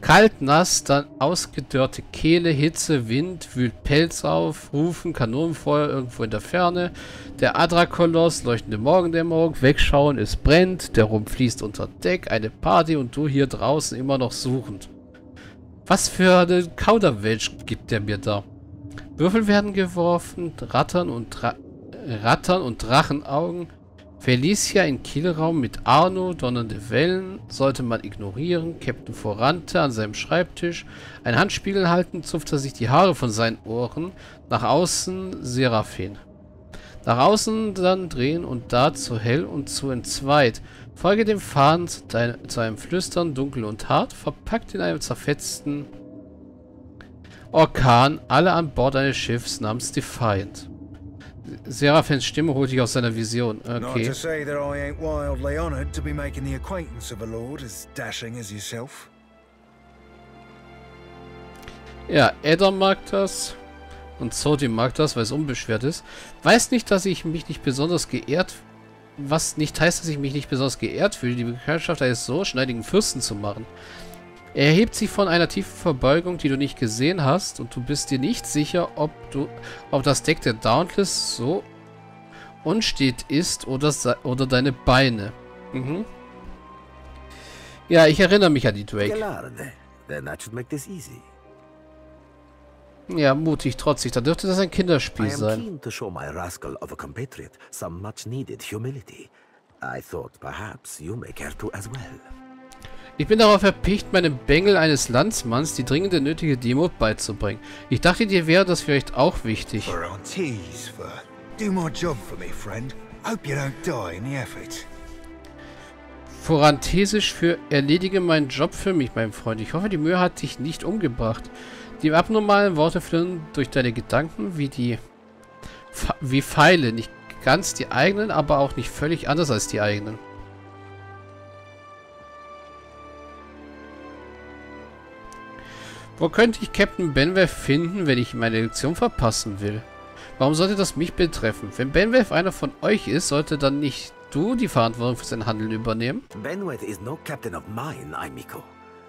Kalt, nass, dann ausgedörrte Kehle, Hitze, Wind, wühlt Pelz auf, Rufen, Kanonenfeuer irgendwo in der Ferne, der Adra-Koloss, leuchtende Morgendämmerung, wegschauen, es brennt, der Rum fließt unter Deck, eine Party und du hier draußen immer noch suchend. Was für eine Kauderwelsch gibt der mir da? Würfel werden geworfen, Rattern und Drachenaugen, Felicia im Kielraum mit Arno, donnernde Wellen, sollte man ignorieren, Captain Vorante an seinem Schreibtisch, ein Handspiegel halten, zupft er sich die Haare von seinen Ohren, nach außen Serafen. Nach außen dann drehen und da zu hell und zu entzweit, folge dem Faden zu einem Flüstern, dunkel und hart, verpackt in einem zerfetzten Orkan, alle an Bord eines Schiffs namens Defiant. Serafins Stimme holt dich aus seiner Vision. Okay. Ja, Edda mag das. Und Sodin mag das, weil es unbeschwert ist. Weiß nicht, dass ich mich nicht besonders geehrt... Was nicht heißt, dass ich mich nicht besonders geehrt fühle, die Bekanntschaft eines so schneidigen Fürsten zu machen. Er hebt sich von einer tiefen Verbeugung, die du nicht gesehen hast, und du bist dir nicht sicher, ob das Deck der Dauntless so unstet ist oder deine Beine. Mhm. Ja, ich erinnere mich an die Drake. Ja, mutig, trotzig. Da dürfte das ein Kinderspiel sein. Ich bin darauf erpicht, meinem Bengel eines Landsmanns die dringende nötige Demut beizubringen. Ich dachte, dir wäre das vielleicht auch wichtig. Vorantesisch für erledige meinen Job für mich, mein Freund. Ich hoffe, die Mühe hat dich nicht umgebracht. Die abnormalen Worte flirren durch deine Gedanken wie Pfeile. Nicht ganz die eigenen, aber auch nicht völlig anders als die eigenen. Wo könnte ich Captain Benwerf finden, wenn ich meine Lektion verpassen will? Warum sollte das mich betreffen? Wenn Benwerf einer von euch ist, sollte dann nicht du die Verantwortung für sein Handeln übernehmen? Benwerf is no captain of mine, Amico.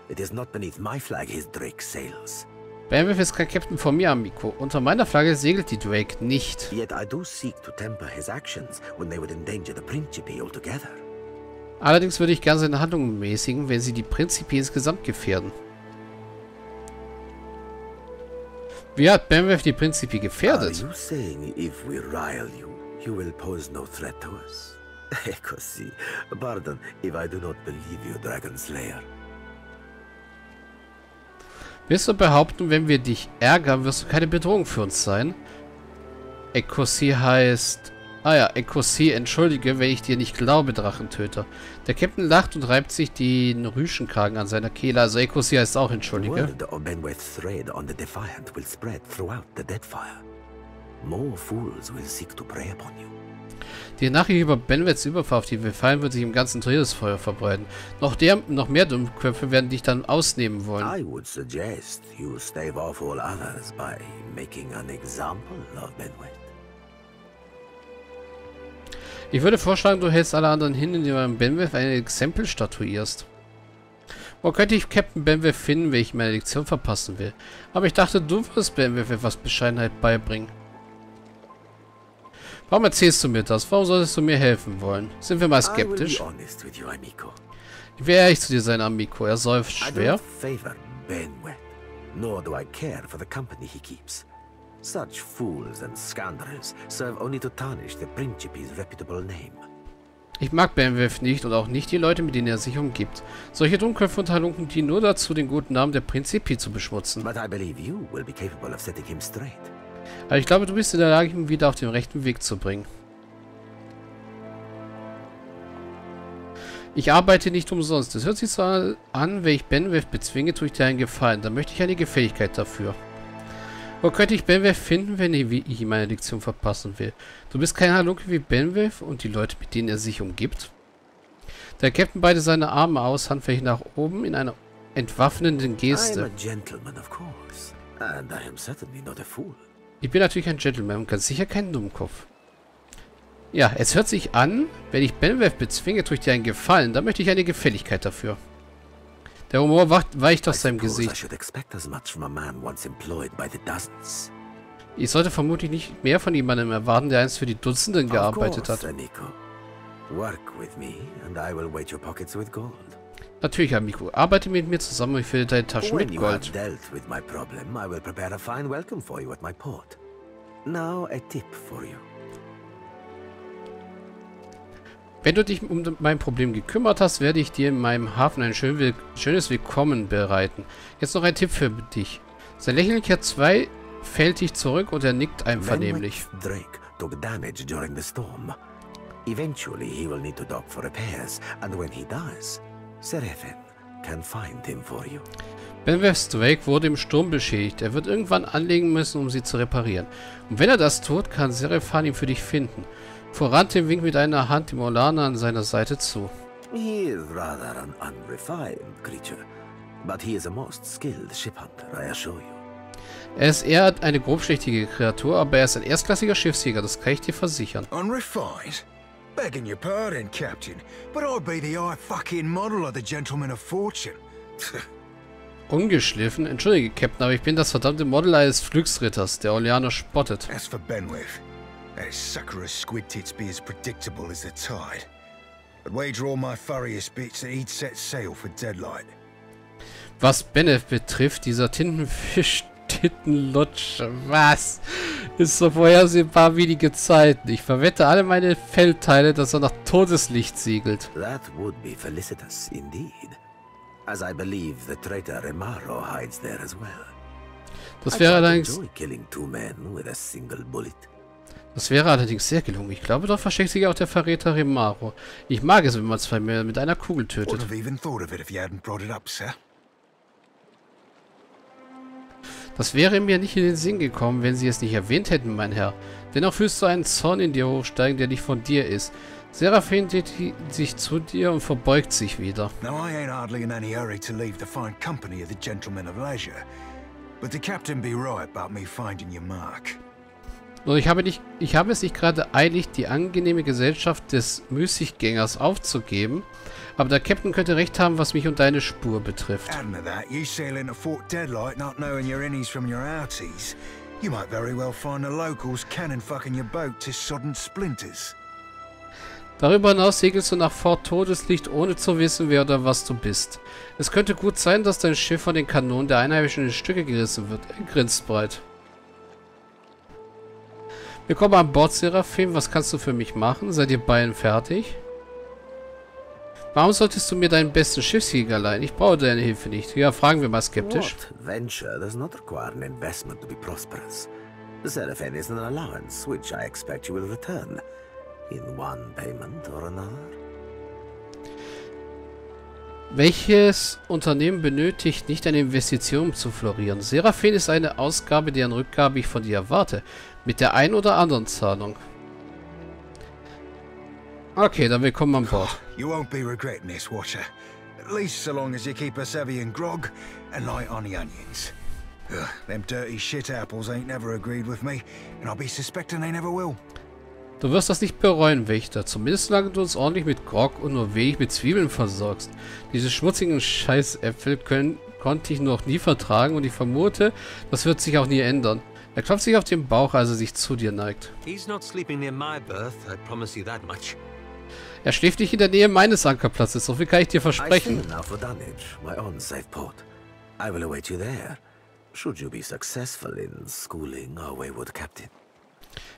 It is not beneath my flag his Drake sails. Benwerf ist kein Captain von mir, Amico. Unter meiner Flagge segelt die Drake nicht. Yet I do seek to temper his actions when they would endanger the Principe altogether. Allerdings würde ich gerne seine Handlungen mäßigen, wenn sie die Principe insgesamt gefährden. Wie hat Benwerf die Principe gefährdet? Willst du behaupten, wenn wir dich ärgern, wirst du keine Bedrohung für uns sein? Ecosia heißt... Ah ja, Ecosia, entschuldige, wenn ich dir nicht glaube, Drachentöter. Der Captain lacht und reibt sich den Rüschenkragen an seiner Kehle. Also Ecosia ist auch entschuldige. Die Nachricht über Benwerfs Überfall auf die Defiant wird sich im ganzen Todesfeuer verbreiten. Noch mehr Dummköpfe werden dich dann ausnehmen wollen. I would suggest you stave off all others by making an example of Benwerf. Ich würde vorschlagen, du hältst alle anderen hin, indem du Benwerf ein Exempel statuierst. Wo könnte ich Captain Benwerf finden, wenn ich meine Lektion verpassen will? Aber ich dachte, du wirst Benwerf etwas Bescheidenheit beibringen. Warum erzählst du mir das? Warum solltest du mir helfen wollen? Sind wir mal skeptisch? Ich will ehrlich zu dir sein, Amico. Er seufzt schwer. Such fools and scoundrels serve only to tarnish the Principe's reputable name. Ich mag Benwerf nicht und auch nicht die Leute, mit denen er sich umgibt. Solche Dummköpfe und Halunken dienen nur dazu, den guten Namen der Principe zu beschmutzen. Aber ich glaube, du bist in der Lage, ihn wieder auf den rechten Weg zu bringen. Ich arbeite nicht umsonst. Es hört sich so an, wenn ich Benwerf bezwinge, tue ich dir einen Gefallen. Dann möchte ich eine Gefälligkeit dafür. Wo könnte ich Benwerf finden, wenn ich meine Lektion verpassen will? Du bist kein Halunke wie Benwerf und die Leute, mit denen er sich umgibt. Der Captain beide seine Arme aus, handflächig nach oben in einer entwaffnenden Geste. Ich bin natürlich ein Gentleman und ganz sicher kein Dummkopf. Ja, es hört sich an, wenn ich Benwerf bezwinge, tue ich dir einen Gefallen, dann möchte ich eine Gefälligkeit dafür. Der Humor weicht aus seinem Gesicht. Ich sollte vermutlich nicht mehr von jemandem erwarten, der einst für die Dutzenden gearbeitet hat. Natürlich, Amico. Arbeite mit mir zusammen und ich fülle deine Taschen mit Gold. Wenn du dich um mein Problem gekümmert hast, werde ich dir in meinem Hafen ein schönes Willkommen bereiten. Jetzt noch ein Tipp für dich. Sein Lächeln kehrt zweifältig zurück und er nickt einvernehmlich. Drake took damage during the storm. Eventually he will need to dock for repairs and when he does, Serafen can find him for you. Benwestrake wurde im Sturm beschädigt. Er wird irgendwann anlegen müssen, um sie zu reparieren. Und wenn er das tut, kann Serafen ihn für dich finden. Vorante winkt mit einer Hand dem Orlaner an seiner Seite zu. He is rather an unrefined creature, but he is a most skilled ship hunter, I assure you. Er ist eher eine grobschlächtige Kreatur, aber er ist ein erstklassiger Schiffsjäger, das kann ich dir versichern. Unrefined? Begging your pardon, Captain, but I'll be the eye fucking model of the gentleman of fortune. Ungeschliffen? Entschuldige, Captain, aber ich bin das verdammte Model eines Glücksritters, der Orlaner spottet. As for Benwerf. That sucker of squid tits be as predictable as the tide. I'd wager all my furriest bits that he'd set sail for deadlight. Was Benef betrifft, dieser Tintenfisch-Tittenlutsch, was? Ist so vorhersehbar wie die Gezeiten. Ich verwette alle meine Feldteile, dass er nach Todeslicht segelt. That would be felicitous indeed. As I believe the traitor Remaro hides there as well. Das wäre allerdings... sehr gelungen. Ich glaube, dort versteckt sich auch der Verräter Remaro. Ich mag es, wenn man zwei Männer mit einer Kugel tötet. Das wäre mir nicht in den Sinn gekommen, wenn sie es nicht erwähnt hätten, mein Herr. Dennoch fühlst du einen Zorn in dir hochsteigen, der nicht von dir ist. Serafen dreht sich zu dir und verbeugt sich wieder. Und ich habe es nicht gerade eilig, die angenehme Gesellschaft des Müßiggängers aufzugeben, aber der Captain könnte recht haben, was mich und deine Spur betrifft. Darüber hinaus segelst du nach Fort Todeslicht, ohne zu wissen, wer oder was du bist. Es könnte gut sein, dass dein Schiff von den Kanonen der Einheimischen in Stücke gerissen wird. Er grinst breit. Willkommen an Bord, Serafen. Was kannst du für mich machen? Seid ihr beiden fertig? Warum solltest du mir deinen besten Schiffsjäger leihen? Ich brauche deine Hilfe nicht. Ja, fragen wir mal skeptisch. Welches Unternehmen benötigt nicht eine Investition, um zu florieren? Serafen ist eine Ausgabe, deren Rückgabe ich von dir erwarte. Mit der einen oder anderen Zahlung. Okay, dann willkommen an Bord. Du wirst das nicht bereuen, Wächter. Zumindest solange du uns ordentlich mit Grog und nur wenig mit Zwiebeln versorgst. Diese schmutzigen Scheißäpfel konnte ich noch nie vertragen und ich vermute, das wird sich auch nie ändern. Er klopft sich auf den Bauch, als er sich zu dir neigt. Er schläft nicht in der Nähe meines Ankerplatzes, so viel kann ich dir versprechen.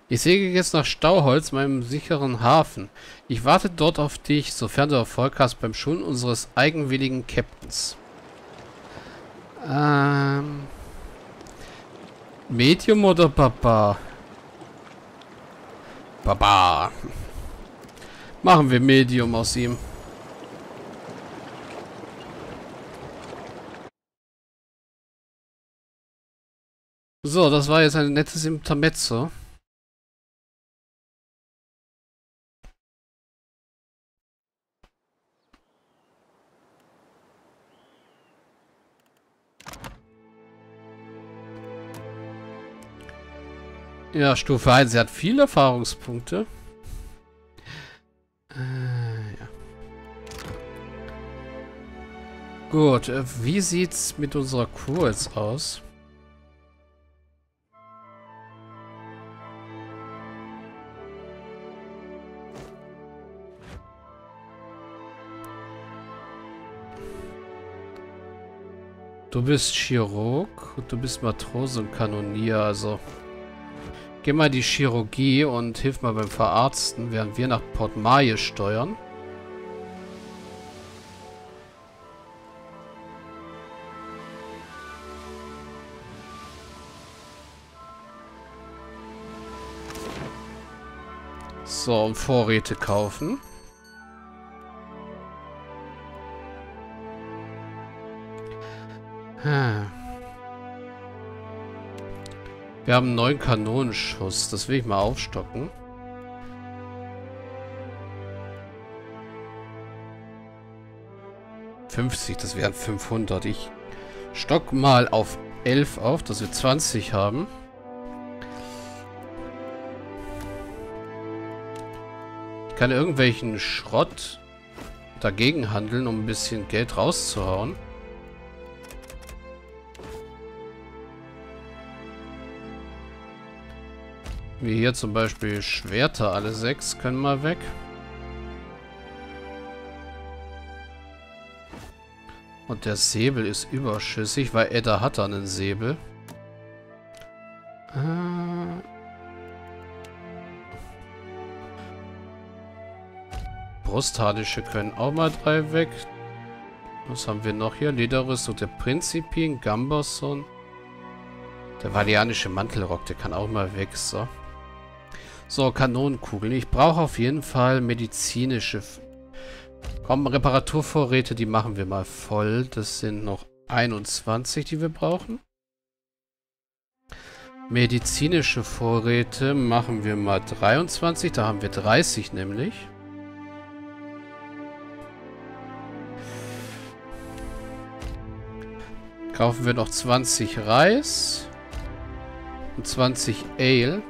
Ich segle jetzt nach Stauholz, meinem sicheren Hafen. Ich warte dort auf dich, sofern du Erfolg hast beim Schulen unseres eigenwilligen Captains. Medium oder Papa? Papa. Machen wir Medium aus ihm. So, das war jetzt ein nettes Intermezzo. Ja, Stufe 1. Sie hat viele Erfahrungspunkte. Ja. Gut, wie sieht's mit unserer Crew jetzt aus? Du bist Chirurg und du bist Matrose und Kanonier, also geh mal in die Chirurgie und hilf mal beim Verarzten, während wir nach Port Maje steuern. So, und Vorräte kaufen. Wir haben einen neuen Kanonenschuss. Das will ich mal aufstocken. Das wären 500. Ich stock mal auf 11 auf, dass wir 20 haben. Ich kann irgendwelchen Schrott dagegen handeln, um ein bisschen Geld rauszuhauen. Wie hier zum Beispiel Schwerter, alle 6 können mal weg. Und der Säbel ist überschüssig, weil Edda hat da einen Säbel. Brustharnische können auch mal 3 weg. Was haben wir noch hier? Lederrüstung der Prinzipin, Gamberson. Der valianische Mantelrock, der kann auch mal weg, so. So, Kanonenkugeln. Ich brauche auf jeden Fall medizinische... Komm, Reparaturvorräte, die machen wir mal voll. Das sind noch 21, die wir brauchen. Medizinische Vorräte machen wir mal 23. Da haben wir 30 nämlich. Kaufen wir noch 20 Reis. Und 20 Ale.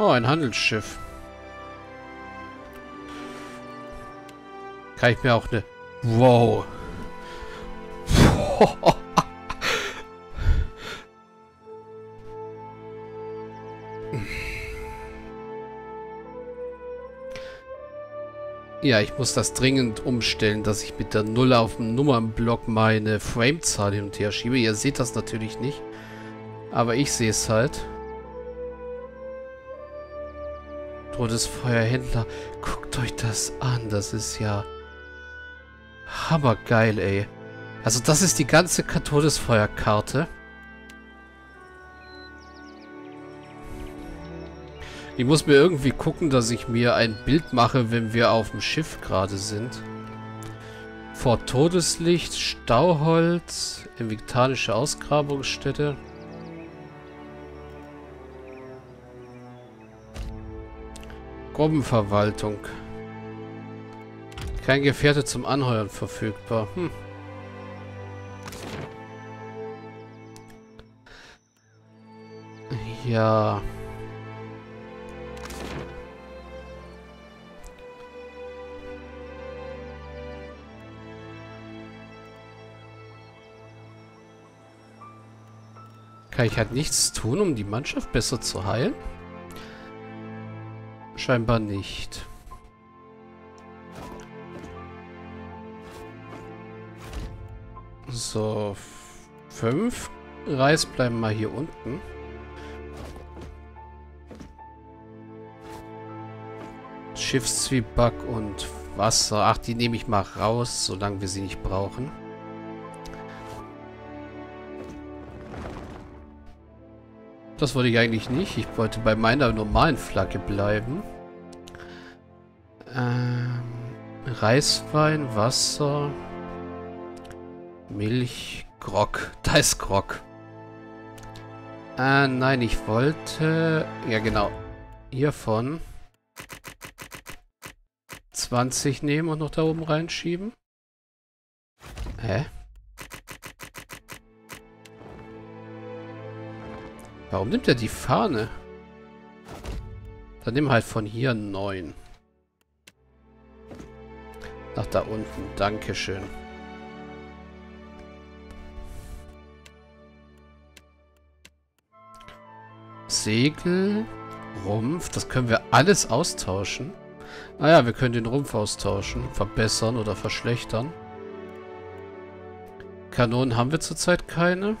Oh, ein Handelsschiff. Kann ich mir auch eine... Wow. Ja, ich muss das dringend umstellen, dass ich mit der Null auf dem Nummernblock meine Framezahl hin und her schiebe. Ihr seht das natürlich nicht. Aber ich sehe es halt. Todesfeuerhändler. Guckt euch das an. Das ist ja hammergeil, ey. Also das ist die ganze Todesfeuerkarte. Ich muss mir irgendwie gucken, dass ich mir ein Bild mache, wenn wir auf dem Schiff gerade sind. Fort Todeslicht, Stauholz, inventarische Ausgrabungsstätte. Gruppenverwaltung. Kein Gefährte zum Anheuern verfügbar. Ja. Kann ich halt nichts tun, um die Mannschaft besser zu heilen? Scheinbar nicht. So, 5 Reis bleiben mal hier unten. Schiffszwieback und Wasser. Ach, die nehme ich mal raus, solange wir sie nicht brauchen. Das wollte ich eigentlich nicht. Ich wollte bei meiner normalen Flagge bleiben. Reiswein, Wasser, Milch, Grog. Da ist Grog. Nein, ich wollte... Ja, genau. Hiervon. 20 nehmen und noch da oben reinschieben? Hä? Warum nimmt er die Fahne? Dann nimm halt von hier 9. Nach da unten. Dankeschön. Segel, Rumpf, das können wir alles austauschen. Naja, wir können den Rumpf austauschen, verbessern oder verschlechtern. Kanonen haben wir zurzeit keine.